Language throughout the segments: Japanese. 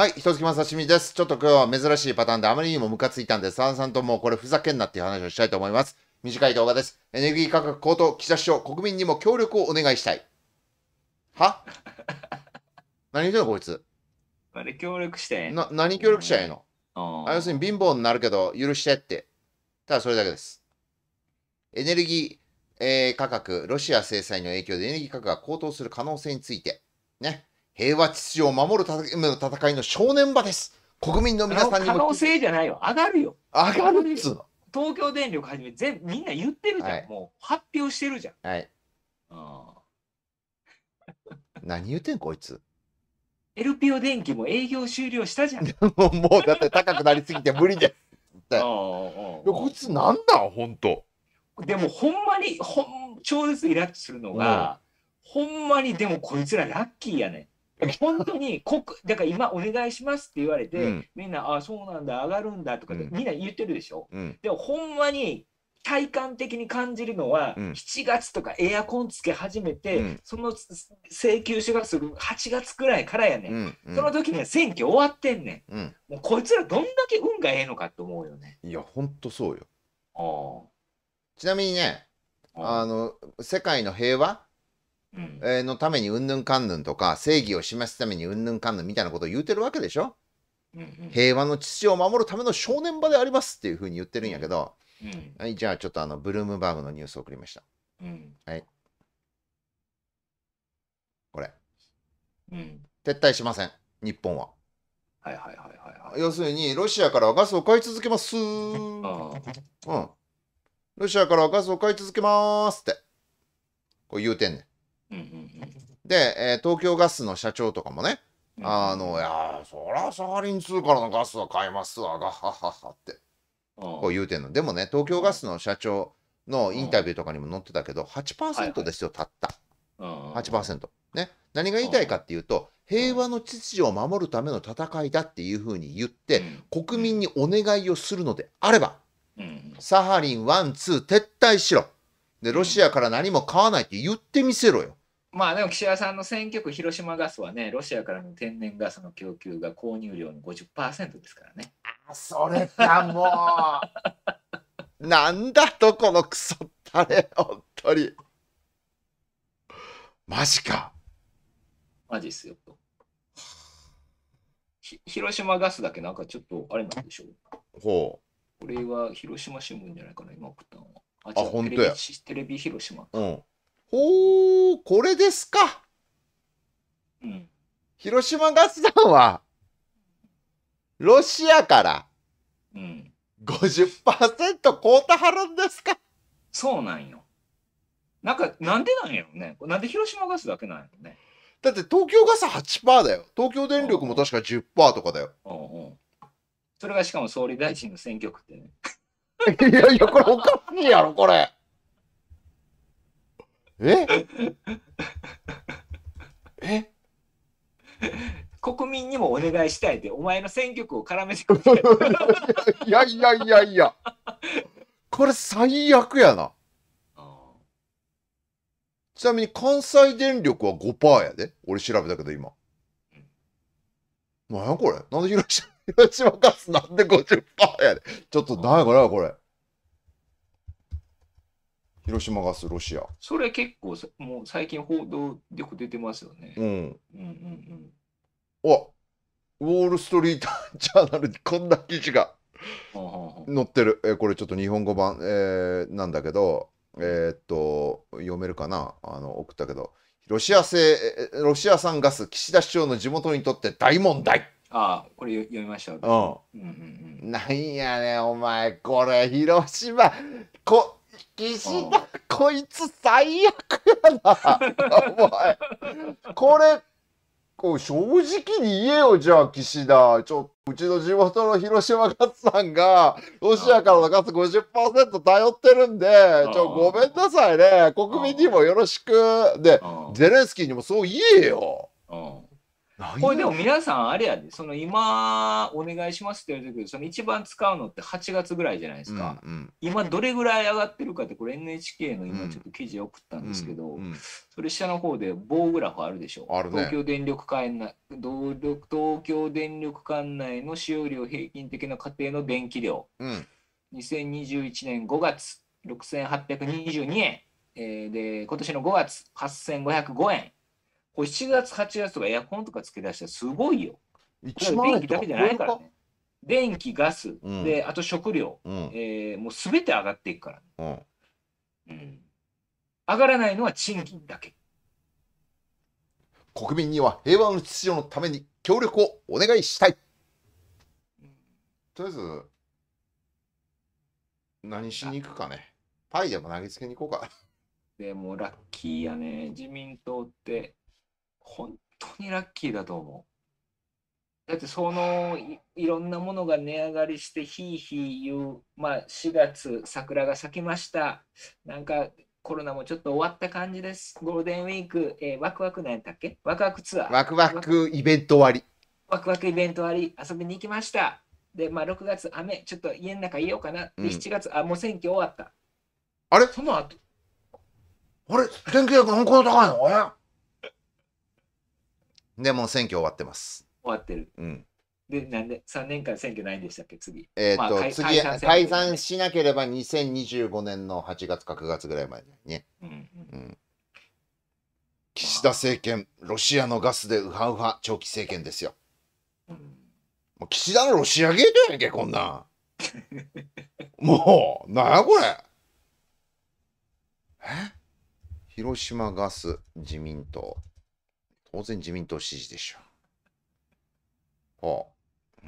はい、一月まさしみです。ちょっと今日は珍しいパターンであまりにもムカついたんで、さんさんともうこれふざけんなっていう話をしたいと思います。短い動画です。エネルギー価格高騰、岸田首相、国民にも協力をお願いしたい。は何言ってんのこいつ。あれ協力してんの何協力しちゃえの、要するに貧乏になるけど許してって。ただそれだけです。エネルギー、価格、ロシア制裁の影響でエネルギー価格が高騰する可能性について。ね。平和秩序を守る戦いの正念場です。国民の皆さんにも可能性じゃないよ。上がるよ。上がるっつうの。東京電力はじめ全みんな言ってるじゃん、はい、もう発表してるじゃん。はい。何言ってんこいつ。LPO 電気も営業終了したじゃん。もうだって高くなりすぎて無理で。こいつなんだ本当。でもほんまに超絶イラッとするのが、うん、ほんまにでもこいつらラッキーやねん。本当にだから今お願いしますって言われて、うん、みんなああそうなんだ上がるんだとかって、うん、みんな言ってるでしょ、うん、でもほんまに体感的に感じるのは、うん、7月とかエアコンつけ始めて、うん、その請求書がすぐ8月くらいからやねん、うん、その時には選挙終わってんねん、うん、もうこいつらどんだけ運がええのかと思うよね。いやほんとそうよ。ちなみにね、世界の平和のためにうんぬんかんぬんとか正義を示すためにうんぬんかんぬんみたいなことを言うてるわけでしょ。平和の秩序を守るための正念場でありますっていうふうに言ってるんやけど、はい、じゃあちょっとブルームバーグのニュースを送りました、はい、これ、撤退しません日本は。要するにロシアからはガスを買い続けますロシアからはガスを買い続けますってこう言うてんねん。で、東京ガスの社長とかもね、いやそらサハリン2からのガスは買いますわガハハハってこう言うてんの。でもね東京ガスの社長のインタビューとかにも載ってたけど 8% ですよたった。8%。ね。何が言いたいかっていうと平和の秩序を守るための戦いだっていうふうに言って国民にお願いをするのであればサハリン1、2撤退しろ。でロシアから何も買わないって言ってみせろよ。まあでも岸田さんの選挙区広島ガスはねロシアからの天然ガスの供給が購入量の 50% ですからね。あそれかもうなんだとこのクソったれ本当にマジかマジっすよと。広島ガスだけなんかちょっとあれなんでしょう。ほうこれは広島新聞じゃないかな今送ったのは。あ、本当や。テレビ広島。うん。ほう、これですか。うん。広島ガスさんは、ロシアから、うん。50% 買うたはるんですか。そうなんよ。なんでなんやろね。なんで広島ガスだけなんやろね。だって東京ガス 8% だよ。東京電力も確か 10% とかだよ。それがしかも総理大臣の選挙区ってね。いやいやこれおかしいやろこれ。え国民にもお願いしたいってお前の選挙区を絡めてくる。いやいやいやいやこれ最悪やな。ちなみに関西電力は 5% やで俺調べたけど今。なんやこれなんで広島ガスなんで 50% やでちょっと何やこれこれ広島ガスロシアそれ結構もう最近報道よく出てますよね。あウォール・ストリート・ジャーナルにこんな記事が載ってる。これちょっと日本語版、なんだけど読めるかな送ったけどロシア産ガス岸田首相の地元にとって大問題。ああこれ読みました。なんやねんお前これ広島岸田こいつ最悪やなお前これ正直に言えよじゃあ岸田うちの地元の広島ガスさんがロシアからのガス 50% 頼ってるんでごめんなさいね国民にもよろしくでゼレンスキーにもそう言えよ。これでも皆さんあれやで、その今お願いしますって言われてるけど、その一番使うのって8月ぐらいじゃないですか、うんうん、今どれぐらい上がってるかって、これ NHK の今ちょっと記事を送ったんですけど、うんうんうん、それ下の方で棒グラフあるでしょ、ね、東京電力管内の使用量平均的な家庭の電気量、うん、2021年5月 6,822 円、で今年の5月 8,505 円、これ7月8月とかエアコンとかつけ出したらすごいよ。1万円とか電気だけじゃないからね。電気ガス、うん、であと食料、うん、もうすべて上がっていくから、ね、うんうん。上がらないのは賃金だけ。国民には平和の秩序のために協力をお願いしたい。うん、とりあえず何しに行くかね。パイでも投げつけに行こうか。でもラッキーやね、自民党って。本当にラッキーだと思う。だってその いろんなものが値上がりしてひいひい言う、まあ4月桜が咲きました、なんかコロナもちょっと終わった感じです、ゴールデンウィーク、ワクワクなんやったっけ、ワクワクツアー、ワクワクイベント終わり、ワクワクイベント終わり、遊びに行きました。でまあ6月雨、ちょっと家の中いようかな、で7月、うん、あもう選挙終わった、あれその後あれ電気代が何個高いの、あれでもう選挙終わってます。終わってる。うん、でなんで3年間選挙ないんでしたっけ次。まあ、次解散しなければ2025年の8月か9月ぐらいまでね。うんうん、岸田政権、ロシアのガスでウハウハ長期政権ですよ。うん、もう岸田のロシアゲートやんけこんなん。もうなんやこれ。広島ガス自民党。当然自民党支持でしょう。は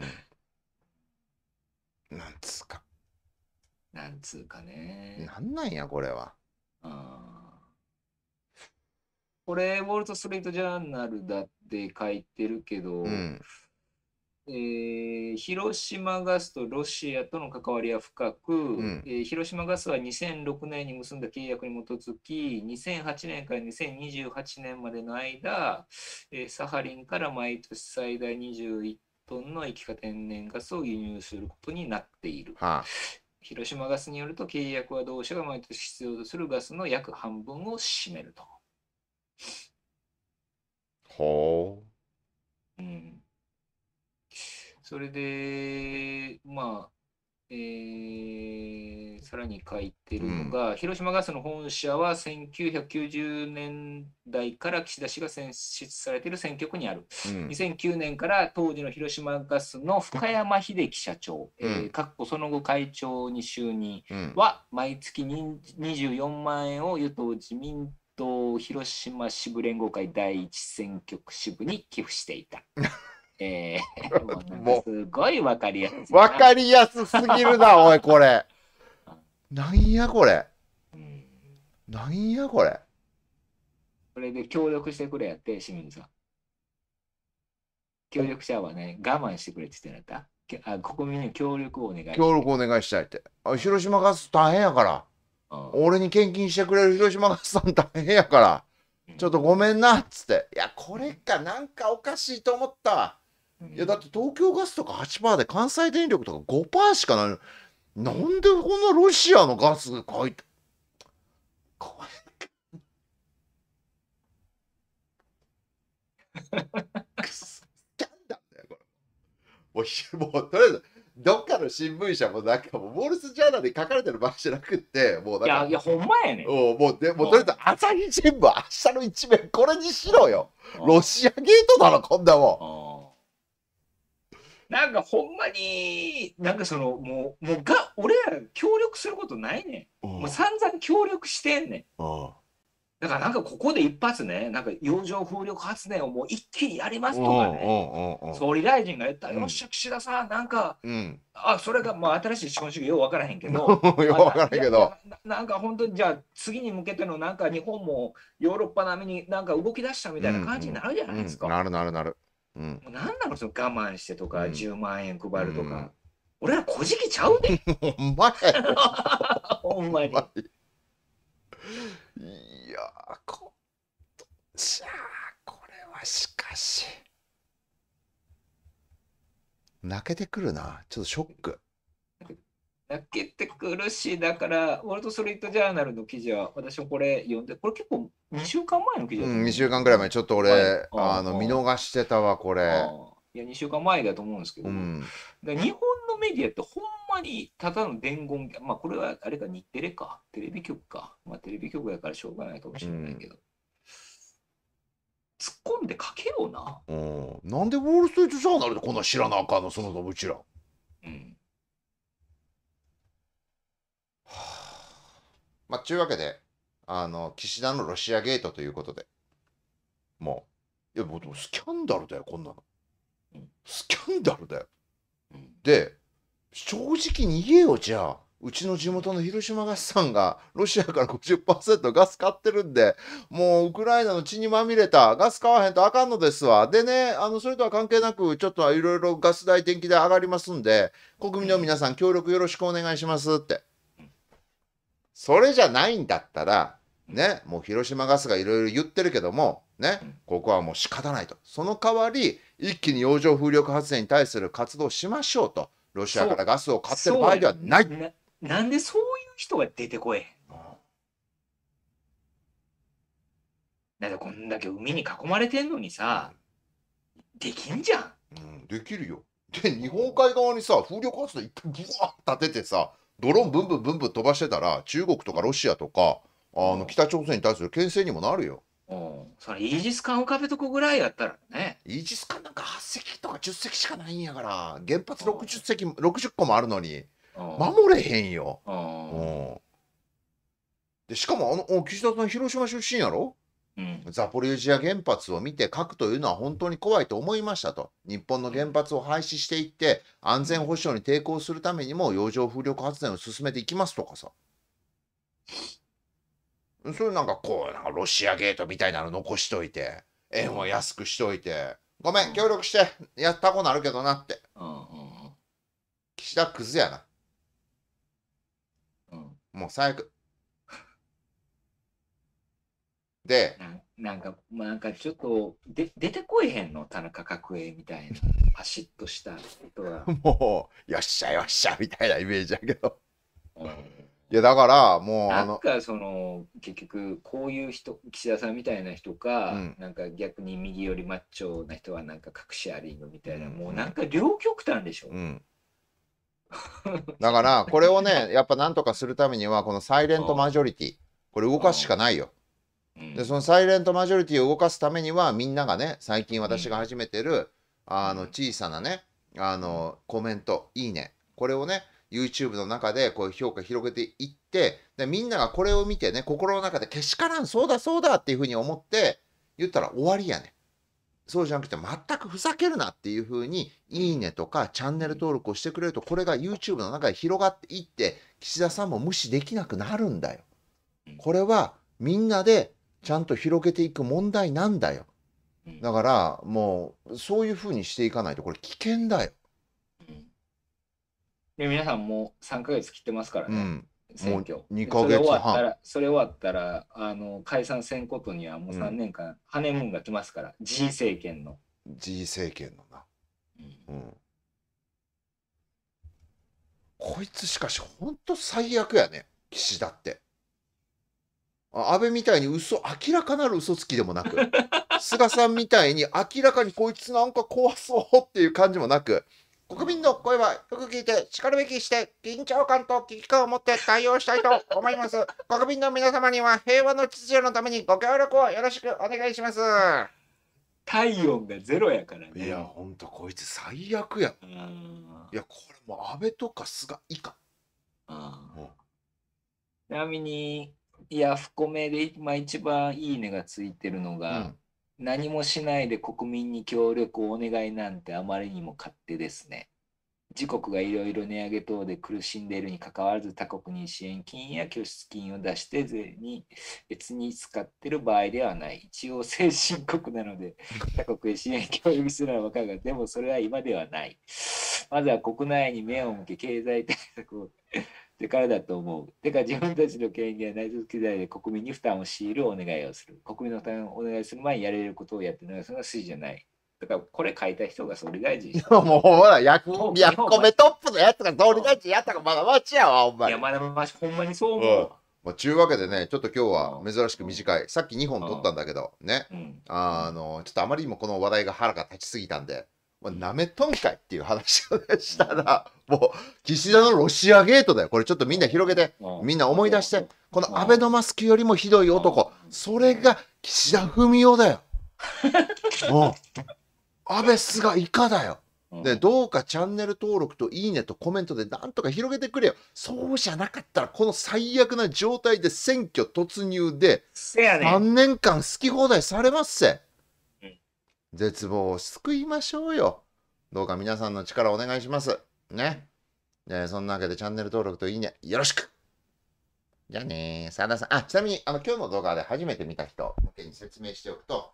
あ、うん、なんつうか。なんつうかね。なんなんやこれは。あこれウォールト・ストリート・ジャーナルだって書いてるけど、うん広島ガスとロシアとの関わりは深く、うん広島ガスは2006年に結んだ契約に基づき2008年から2028年までの間、サハリンから毎年最大21トンの液化天然ガスを輸入することになっている、はあ、広島ガスによると契約は同社が毎年必要とするガスの約半分を占めると。ほう、うんそれで、まあさらに書いてるのが、うん、広島ガスの本社は1990年代から岸田氏が選出されている選挙区にある、うん、2009年から当時の広島ガスの深山秀樹社長、うんその後会長に就任は、うん、毎月24万円を与党自民党広島支部連合会第一選挙区支部に寄付していた。もうすごいわかりやすい。わかりやすすぎるな、おい、これ。なんやこれ。なんやこれ。これで協力してくれやって、清水さん。協力者はね、我慢してくれって言ってなった。あ、国民に協力をお願いして。協力お願いしたいって。あ、広島ガス大変やから。うん、俺に献金してくれる広島ガスさん大変やから。ちょっとごめんなっつって。いや、これか、なんかおかしいと思ったわ。いやだって東京ガスとか 8% で関西電力とか 5% しかない。なんでこんなロシアのガスが書いてこれくすキャンダーだよこれ。もうとりあえずどっかの新聞社もなんかもうウォールスジャーナルに書かれてる場合じゃなくってもうなんかいやほんまやねん。もうでもとりあえず朝日新聞明日の一面これにしろよ。ロシアゲートだろこんなもん。なんかほんまになんかそのもうが俺ら協力することないねん。もう散々協力してんねん。だからなんかここで一発ねなんか洋上風力発電をもう一気にやりますとかね総理大臣が言ったら、うん、よっしゃ岸田さんなんか、うん、あそれがまあ新しい資本主義よう分からへんけどよう分からへんけどなんか本当にじゃあ次に向けてのなんか日本もヨーロッパ並みになんか動き出したみたいな感じになるじゃないですか、うんうんうん、なるうん、もう何なのその我慢してとか、うん、10万円配るとか、うん、俺らこじきちゃうでほんまやろほんまにいやーこれはしかし泣けてくるな。ちょっとショック。泣けてくるし、だから、ウォルト・ストリート・ジャーナルの記事は、私もこれ読んで、これ結構2週間前の記事だった、ね。うん、2週間くらい前、ちょっと俺、はい、見逃してたわ、これ。いや、2週間前だと思うんですけど、うん、だ日本のメディアって、ほんまにただの伝言、まあ、これはあれか、日テレか、テレビ局か、まあ、テレビ局だからしょうがないかもしれないけど、うん、突っ込んで書けような。うん、なんでウォール・ストリート・ジャーナルでこんな知らなあかんの、そのうちら。うんまあ、ちゅうわけで、岸田のロシアゲートということで、もう、いや、もうスキャンダルだよ、こんなの。スキャンダルだよ。で、正直に言えよ、じゃあ、うちの地元の広島ガスさんが、ロシアから 50% ガス買ってるんで、もうウクライナの血にまみれた、ガス買わへんとあかんのですわ。でね、それとは関係なく、ちょっといろいろガス代、電気代上がりますんで、国民の皆さん、協力よろしくお願いしますって。それじゃないんだったら、ね、もう広島ガスがいろいろ言ってるけども、ね、ここはもう仕方ないと。その代わり、一気に洋上風力発電に対する活動をしましょうと。ロシアからガスを買ってる場合ではない。なんでそういう人が出てこえへんの？なんでこんだけ海に囲まれてんのにさ、できんじゃん。うん、できるよ。で、日本海側にさ、風力発電いっぱいブワーッ立ててさ、ドローンブンブンブンブン飛ばしてたら、中国とかロシアとか北朝鮮に対する牽制にもなるよ。それイージス艦浮かべとこぐらいやったらね。イージス艦なんか8隻とか10隻しかないんやから、原発60隻60個もあるのに守れへんよ。でしかも岸田さん広島出身やろ。ザポリージア原発を見て、核というのは本当に怖いと思いましたと。日本の原発を廃止していって安全保障に抵抗するためにも洋上風力発電を進めていきますとかさ、そういうなんかこうなんかロシアゲートみたいなの残しといて、円を安くしといて、ごめん協力してやったことあるけどなって。岸田クズやな。もう最悪で、なんかちょっと出てこいへんの、田中角栄みたいなパシッとした人がもうよっしゃよっしゃみたいなイメージだけどいやだからもうなんかその結局こういう人、岸田さんみたいな人か、なんか逆に右寄りマッチョな人はなんか隠しアリングみたいな、もうなんか両極端でしょ。だからこれをね、やっぱなんとかするためにはこのサイレントマジョリティ、これ動かすしかないよ。でそのサイレントマジョリティを動かすためにはみんながね、最近私が始めてる小さなねコメント「いいね」、これをね YouTube の中でこう評価広げていって、でみんながこれを見てね、心の中で「けしからん、そうだそうだ」っていうふうに思って言ったら終わりやね。そうじゃなくて全くふざけるなっていうふうに「いいね」とかチャンネル登録をしてくれると、これが YouTube の中で広がっていって岸田さんも無視できなくなるんだよ。これはみんなでちゃんと広げていく問題なんだよ。だからもうそういうふうにしていかないとこれ危険だよ。で皆さんもう3ヶ月切ってますからね、選挙もう2ヶ月半、それ終わったら解散せんことにはもう3年間、ハネムーンが来ますから、 G 政権の G 政権のな、こいつしかしほんと最悪やね、岸田って。安倍みたいに明らかなる嘘つきでもなく、菅さんみたいに明らかにこいつなんか怖そうっていう感じもなく、国民の声はよく聞いて、しかるべきして、緊張感と危機感を持って対応したいと思います。国民の皆様には平和の秩序のためにご協力をよろしくお願いします。体温がゼロやからね。いや、ほんとこいつ最悪や。いや、これもう安倍とか菅以下。ちなみに、いや不公明で今一番いいねがついてるのが、何もしないで国民に協力をお願いなんてあまりにも勝手ですね。自国がいろいろ値上げ等で苦しんでいるにかかわらず、他国に支援金や拠出金を出して税に別に使ってる場合ではない。一応先進国なので他国へ支援協力するのは分かるが、でもそれは今ではない。まずは国内に目を向け経済対策をでからだと思う。てか自分たちの権限や内政機材で国民に負担を強いるお願いをする。国民の負担をお願いする前にやれることをやってない、それは筋じゃない。だからこれ書いた人が総理大臣した。もうほら、やっこめトップのやつが総理大臣やったかまだまちやわ、お前。いや、まだまち、ほんまにそう思う。うんまあ、ちゅうわけでね、ちょっと今日は珍しく短い、さっき2本撮ったんだけど、ね、うん、ちょっとあまりにもこの話題が腹が立ちすぎたんで、まあ、なめとんかいっていう話を、ね、したら、もう、岸田のロシアゲートだよ、これちょっとみんな広げて、みんな思い出して、このアベノマスクよりもひどい男、それが岸田文雄だよ。もう安倍菅以下だよ。でどうかチャンネル登録といいねとコメントでなんとか広げてくれよ。そうじゃなかったらこの最悪な状態で選挙突入で3年間好き放題されますせ、うん、絶望を救いましょうよ。どうか皆さんの力お願いしますね。そんなわけでチャンネル登録といいねよろしく。じゃあねー、さださん。あ、ちなみに、今日の動画で初めて見た人向けに説明しておくと、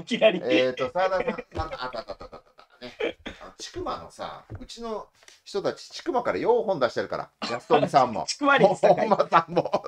いきなり。さださん、あったね。ちくまのさ、うちの人たち、ちくまから4本出してるから、安富さんも、ちくまにさんも、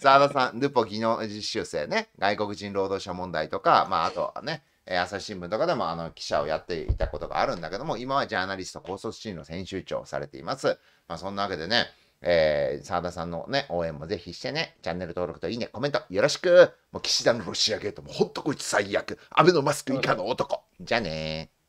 さださん、ルポ技能実習生ね、外国人労働者問題とか、まあ、あとね、朝日新聞とかでも記者をやっていたことがあるんだけども、今はジャーナリスト、高卒新聞の編集長をされています。まあ、そんなわけでね、澤田さんのね応援もぜひしてね、チャンネル登録といいねコメントよろしく。もう岸田のロシアゲートもほんとこいつ最悪、アベノマスク以下の男、じゃあねー。